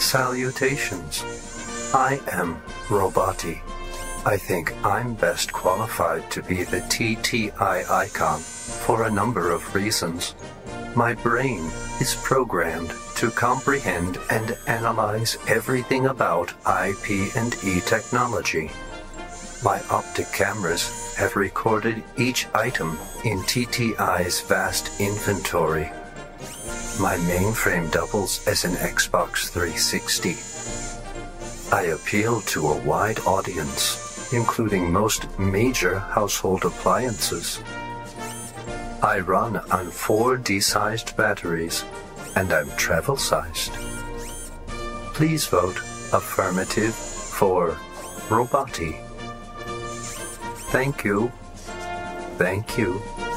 Salutations. I am Robotti. I think I'm best qualified to be the TTI icon for a number of reasons. My brain is programmed to comprehend and analyze everything about IP and E technology. My optic cameras have recorded each item in TTI's vast inventory. My mainframe doubles as an Xbox 360. I appeal to a wide audience, including most major household appliances. I run on 4D-sized batteries, and I'm travel-sized. Please vote affirmative for Robotti. Thank you. Thank you.